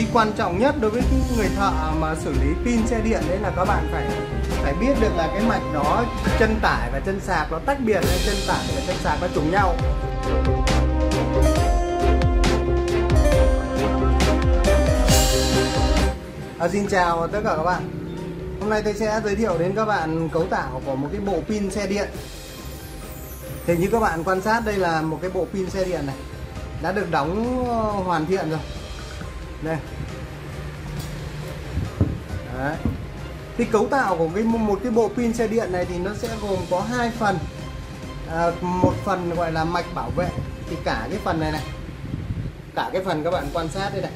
lý quan trọng nhất đối với người thợ mà xử lý pin xe điện đấy là các bạn phải biết được là cái mạch đó, chân tải và chân sạc nó tách biệt, chân tải và chân sạc nó trùng nhau. Xin chào tất cả các bạn. Hôm nay tôi sẽ giới thiệu đến các bạn cấu tạo của một cái bộ pin xe điện. Thì như các bạn quan sát, đây là một cái bộ pin xe điện này đã được đóng hoàn thiện rồi. Đây. Đấy. Thì cấu tạo của một cái bộ pin xe điện này thì nó sẽ gồm có hai phần. Một phần gọi là mạch bảo vệ, thì cả cái phần này này, cả cái phần các bạn quan sát đây này.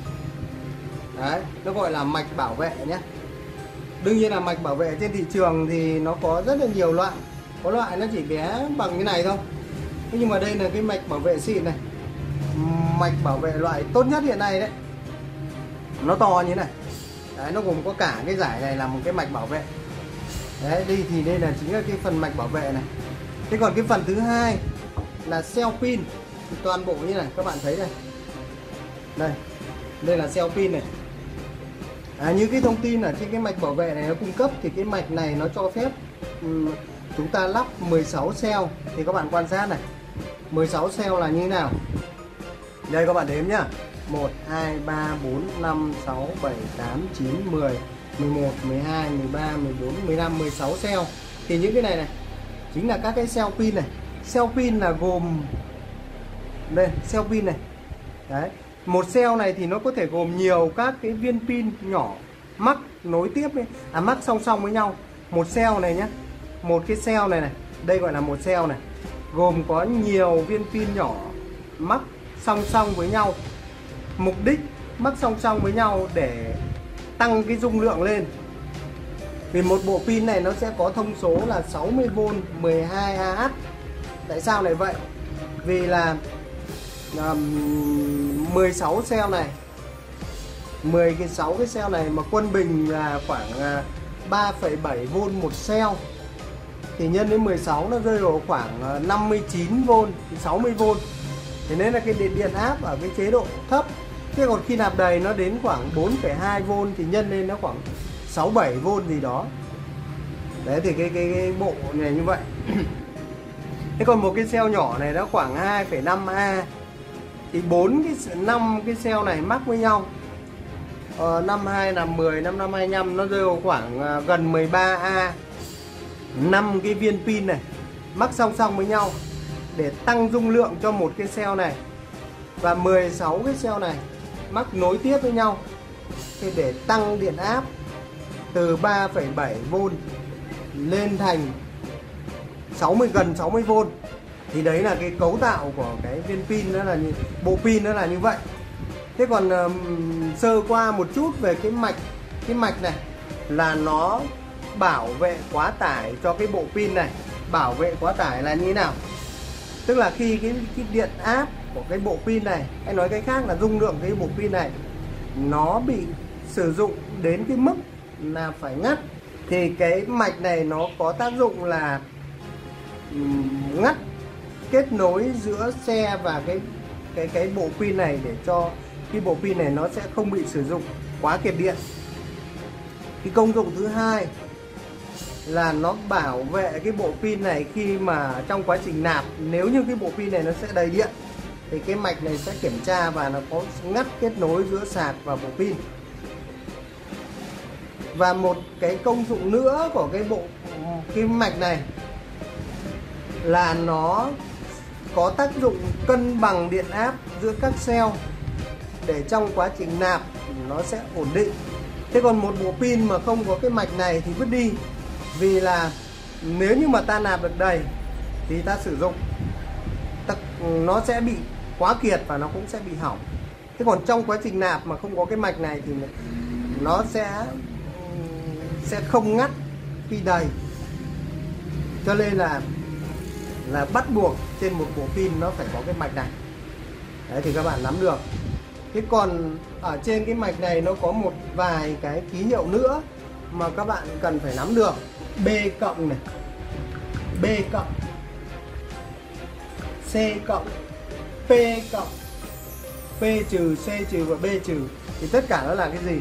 Đấy, nó gọi là mạch bảo vệ nhé. Đương nhiên là mạch bảo vệ trên thị trường thì nó có rất là nhiều loại. Có loại nó chỉ bé bằng cái này thôi. Thế nhưng mà đây là cái mạch bảo vệ xịn này, mạch bảo vệ loại tốt nhất hiện nay đấy. Nó to như thế này. Đấy, nó gồm có cả cái giải này là một cái mạch bảo vệ. Đấy, đây thì đây là chính là cái phần mạch bảo vệ này. Thế còn cái phần thứ hai là cell pin. Thì toàn bộ như này, các bạn thấy này. Đây, đây là cell pin này. Như cái thông tin ở trên cái mạch bảo vệ này nó cung cấp thì cái mạch này nó cho phép chúng ta lắp 16 cell. Thì các bạn quan sát này, 16 cell là như thế nào. Đây các bạn đếm nhá, 1, 2, 3, 4, 5, 6, 7, 8, 9, 10, 11, 12, 13, 14, 15, 16 cell. Thì những cái này này chính là các cái cell pin này. Cell pin là gồm đây, cell pin này. Đấy, một cell này thì nó có thể gồm nhiều các cái viên pin nhỏ mắc nối tiếp ấy. Mắc song song với nhau. Một cell này nhé, một cái cell này này, đây gọi là một cell này, gồm có nhiều viên pin nhỏ mắc song song với nhau. Mục đích mắc song song với nhau để tăng cái dung lượng lên. Vì một bộ pin này nó sẽ có thông số là 60V 12Ah. Tại sao lại vậy? Vì là 16 cell này, 16 cái cell này mà quân bình là khoảng 3,7V một cell, thì nhân với 16 nó rơi vào khoảng 59V, 60V. Thế nên là cái điện áp ở cái chế độ thấp. Thế còn khi nạp đầy nó đến khoảng 4,2V thì nhân lên nó khoảng 6-7V gì đó. Đấy, thì cái bộ này như vậy. Thế còn một cái cell nhỏ này nó khoảng 2,5A. Thì 5 cái cell này mắc với nhau, 52 là 10, 55, 25, nó rơi vào khoảng gần 13A. 5 cái viên pin này mắc song song với nhau để tăng dung lượng cho một cái cell này, và 16 cái cell này mắc nối tiếp với nhau thì để tăng điện áp từ 3,7V lên thành gần 60V. Thì đấy là cái cấu tạo của cái viên pin, đó là bộ pin, đó là như vậy. Thế còn sơ qua một chút về cái mạch này là nó bảo vệ quá tải cho cái bộ pin này. Bảo vệ quá tải là như thế nào? Tức là khi cái điện áp của cái bộ pin này, hay nói cái khác là dung lượng cái bộ pin này nó bị sử dụng đến cái mức là phải ngắt, thì cái mạch này nó có tác dụng là ngắt kết nối giữa xe và cái bộ pin này, để cho cái bộ pin này nó sẽ không bị sử dụng quá kiệt điện. Cái công dụng thứ hai là nó bảo vệ cái bộ pin này khi mà trong quá trình nạp, nếu như cái bộ pin này nó sẽ đầy điện thì cái mạch này sẽ kiểm tra và nó có ngắt kết nối giữa sạc và bộ pin. Và một cái công dụng nữa của cái mạch này là nó có tác dụng cân bằng điện áp giữa các cell để trong quá trình nạp nó sẽ ổn định. Thế còn một bộ pin mà không có cái mạch này thì vứt đi. Vì là nếu như mà ta nạp được đầy thì ta sử dụng nó sẽ bị quá kiệt và nó cũng sẽ bị hỏng. Thế còn trong quá trình nạp mà không có cái mạch này thì nó sẽ không ngắt khi đầy. Cho nên là bắt buộc trên một bộ pin nó phải có cái mạch này. Đấy, thì các bạn nắm được. Thế còn ở trên cái mạch này nó có một vài cái ký hiệu nữa mà các bạn cần phải nắm được. B cộng này, B cộng, C cộng, P cộng, P trừ, C trừ và B trừ thì tất cả nó là cái gì?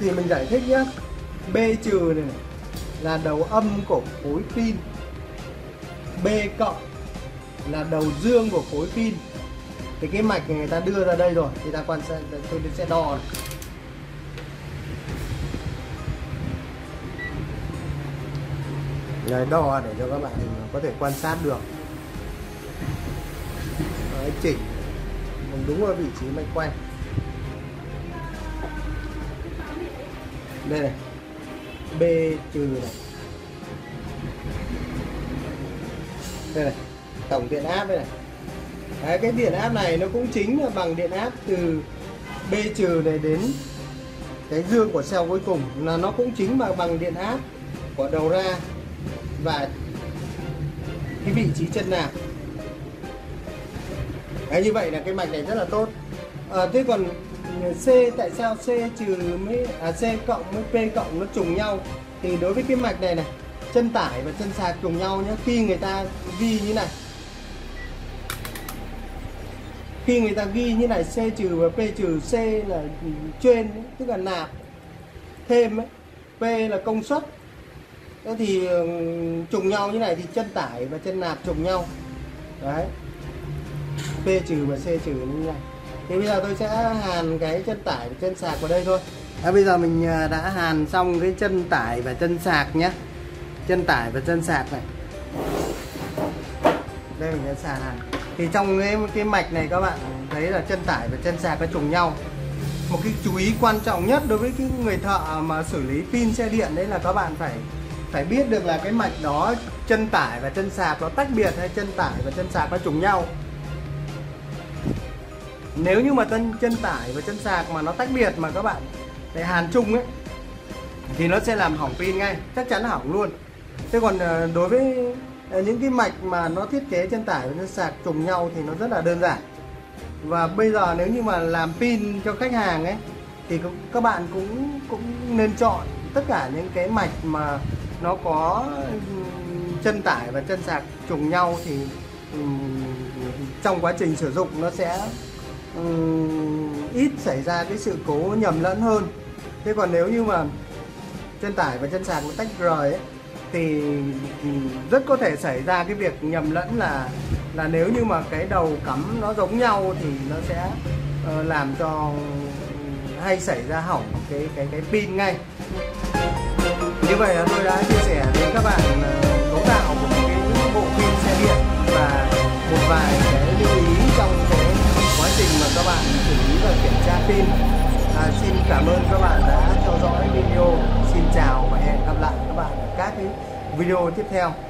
Thì mình giải thích nhé. B trừ này là đầu âm của khối pin, B cộng là đầu dương của khối pin. Thì cái mạch này người ta đưa ra đây rồi, thì ta quan sát, tôi sẽ đo này. Đấy, đo để cho các bạn có thể quan sát được. Đấy, chỉnh mình đúng ở vị trí mạch quay. Đây này, B trừ này. Đây này, tổng điện áp đây này. Đấy, cái điện áp này nó cũng chính là bằng điện áp từ B trừ này đến cái dương của cell cuối cùng, là nó cũng chính mà bằng điện áp của đầu ra và cái vị trí chân nào. Đấy, như vậy là cái mạch này rất là tốt. Thế còn C, tại sao C trừ mới C cộng với P cộng nó trùng nhau? Thì đối với cái mạch này này, chân tải và chân sạc trùng nhau nhé. Khi người ta ghi như này, khi người ta ghi như này C trừ và P trừ, C là trên tức là nạp thêm ấy, P là công suất. Thế thì trùng nhau như này thì chân tải và chân nạp trùng nhau. Đấy, P trừ và C trừ như này. Thì bây giờ tôi sẽ hàn cái chân tải và chân sạc vào đây thôi. Bây giờ mình đã hàn xong cái chân tải và chân sạc nhé. Chân tải và chân sạc này, đây mình đã sàn hàn. Thì trong cái mạch này các bạn thấy là chân tải và chân sạc nó trùng nhau. Một cái chú ý quan trọng nhất đối với cái người thợ mà xử lý pin xe điện đấy là các bạn phải biết được là cái mạch đó chân tải và chân sạc nó tách biệt hay chân tải và chân sạc nó trùng nhau. Nếu như mà chân tải và chân sạc mà nó tách biệt mà các bạn để hàn chung ấy thì nó sẽ làm hỏng pin ngay, chắc chắn hỏng luôn. Thế còn đối với những cái mạch mà nó thiết kế chân tải và chân sạc trùng nhau thì nó rất là đơn giản. Và bây giờ nếu như mà làm pin cho khách hàng ấy thì các bạn cũng nên chọn tất cả những cái mạch mà nó có chân tải và chân sạc trùng nhau, thì trong quá trình sử dụng nó sẽ ít xảy ra cái sự cố nhầm lẫn hơn. Thế còn nếu như mà chân tải và chân sạc nó tách rời ấy, thì rất có thể xảy ra cái việc nhầm lẫn là nếu như mà cái đầu cắm nó giống nhau thì nó sẽ làm cho hay xảy ra hỏng cái pin ngay. Như vậy là tôi đã chia sẻ đến các bạn cấu tạo của một cái bộ pin xe điện và một vài cái lưu ý trong cái quá trình mà các bạn xử lý và kiểm tra pin. Xin cảm ơn các bạn đã theo dõi video. Xin chào và hẹn gặp lại các bạn ở các cái video tiếp theo.